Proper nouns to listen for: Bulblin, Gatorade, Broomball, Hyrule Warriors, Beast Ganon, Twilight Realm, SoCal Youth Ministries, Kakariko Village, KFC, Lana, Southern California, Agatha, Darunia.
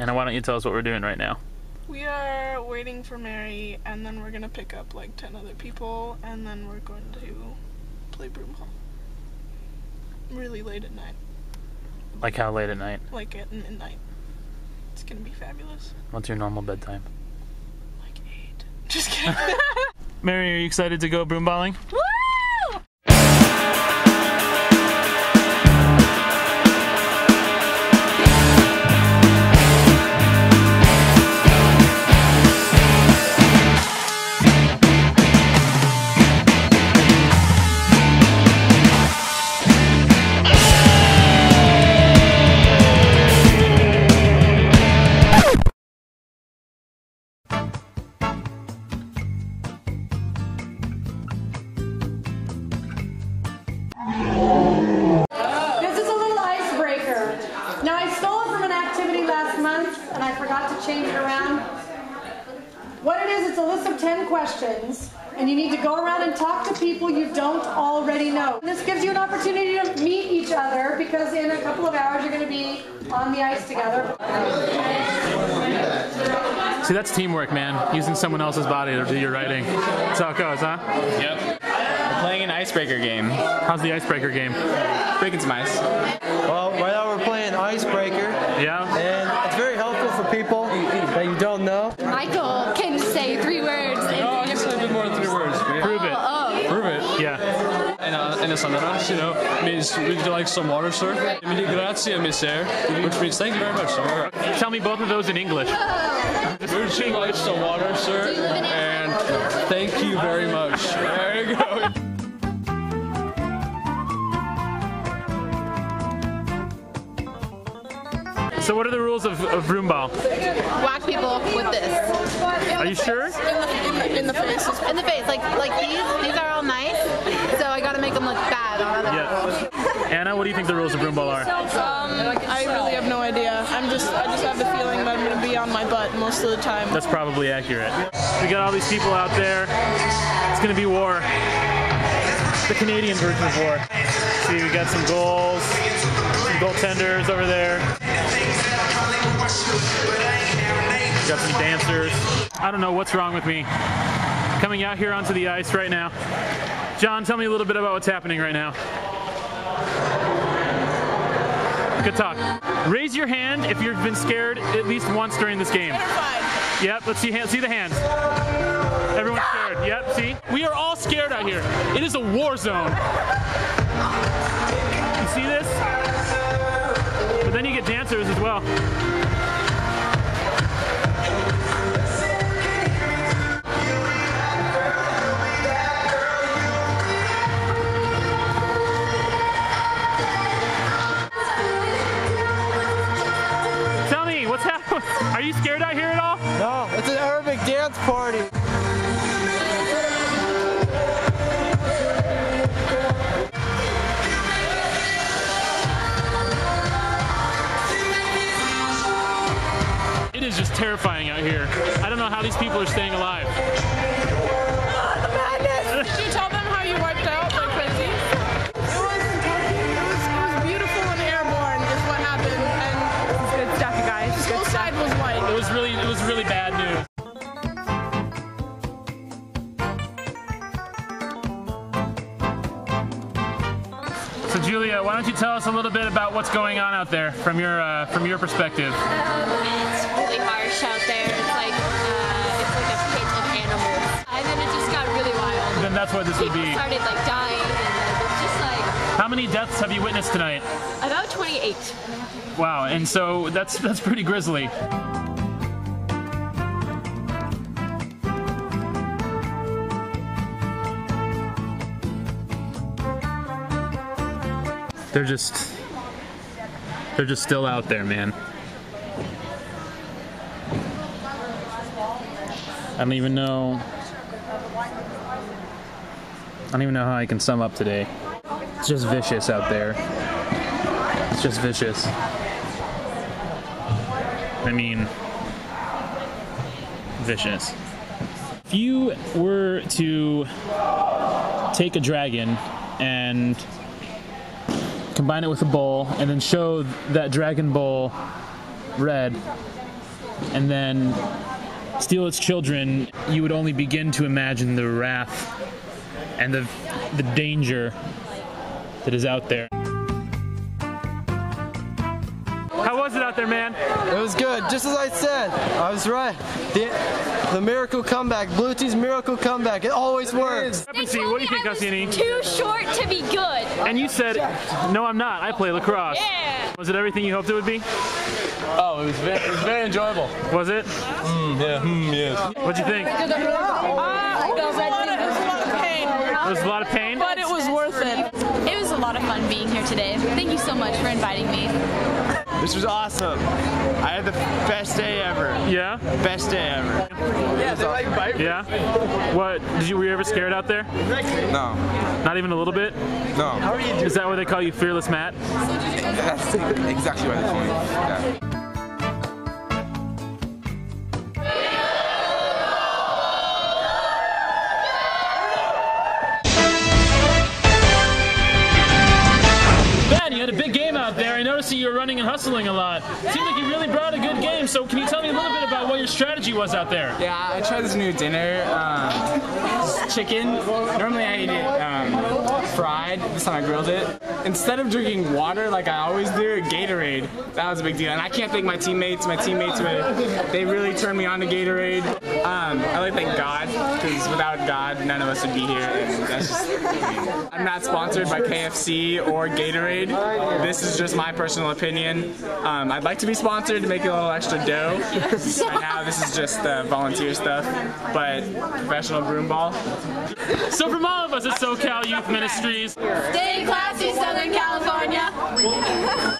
Anna, why don't you tell us what we're doing right now? We are waiting for Mary, and then we're going to pick up like 10 other people, and then we're going to play Broomball. Really late at night. Like how late at night? Like at midnight. It's going to be fabulous. What's your normal bedtime? Like 8. Just kidding. Mary, are you excited to go broomballing? Woo! Change it around. What it is, it's a list of 10 questions, and you need to go around and talk to people you don't already know. This gives you an opportunity to meet each other, because in a couple of hours you're going to be on the ice together. See, that's teamwork, man. Using someone else's body to do your writing. That's how it goes, huh? Yep. We're playing an icebreaker game. How's the icebreaker game? Breaking some ice. Well, right now we're playing icebreaker. Yeah. And it's very helpful for people that you don't know. Michael can say 3 words. No, I can say a bit more than 3 words. Yeah. Prove it. Oh. Prove it. Yeah. In Islandras, you know, means would you like some water, sir? Grazie, mister, which means thank you very much, sir. Tell me both of those in English. Would you like some water, sir? And thank you very much. There you go. So what are the rules of broomball? Whack people with this. Are you sure? In the face. In the face. Like these are all nice, so I gotta make them look bad on them. Yeah. Anna, what do you think the rules of broomball are? I really have no idea. I just have the feeling that I'm gonna be on my butt most of the time. That's probably accurate. We got all these people out there. It's gonna be war. The Canadian version of war. See, we got some goals, some goaltenders over there. Got some dancers. I don't know what's wrong with me. Coming out here onto the ice right now. John, tell me a little bit about what's happening right now. Good talk. Raise your hand if you've been scared at least once during this game. Terrified. Yep, let's see the hands. Everyone's scared. Yep, see? We are all scared out here. It is a war zone. You see this? But then you get dancers as well. Are you scared out here at all? No, it's an Arabic dance party. It is just terrifying out here. I don't know how these people are staying alive. Oh, the madness! Did you tell them how you wiped out like crazy? It was beautiful and airborne is what happened, and it's good stuff, you guys. It's good stuff. It was really bad news. So Julia, why don't you tell us a little bit about what's going on out there from your perspective? It's really harsh out there. It's like a pit of animals, and then it just got really wild. Then that's what this would be. People started like dying, and it's just like. How many deaths have you witnessed tonight? About 28. Wow, and so that's pretty grisly. They're just still out there, man. I don't even know how I can sum up today. It's just vicious out there. It's just vicious. I mean, vicious. If you were to take a dragon and combine it with a bowl, and then show that dragon bowl red, and then steal its children, you would only begin to imagine the wrath and the danger that is out there. How was it out there, man? It was good, just as I said. I was right. The miracle comeback, Blue Team's miracle comeback. It always works. What do you think, Cassini? Too short to be good. And you said, no, I'm not. I play lacrosse. Yeah. Was it everything you hoped it would be? Oh, it was very enjoyable. Was it? Yeah. Yes. What'd you think? It was a lot of pain, but it was worth it. It was a lot of fun being here today. Thank you so much for inviting me. This was awesome. I had the best day ever. Yeah? Best day ever. Yeah, they like bite. Yeah? What, were you ever scared out there? No. Not even a little bit? No. How are you doing? Is that why they call you Fearless Matt? That's exactly why they call me. Yeah. You were running and hustling a lot. It seemed like you really brought a good game, so can you tell me a little bit about what your strategy was out there? Yeah, I tried this new dinner, chicken. Normally I eat it fried, this time I grilled it. Instead of drinking water like I always do, Gatorade. That was a big deal, and I can't thank my teammates. They really turned me on to Gatorade. I like thank God, because without God, none of us would be here. And that's just, I'm not sponsored by KFC or Gatorade. This is just my personal opinion. I'd like to be sponsored to make a little extra dough. Right now, this is just the volunteer stuff, but professional broomball. So from all of us at SoCal Youth Ministries, stay classy, Southern California.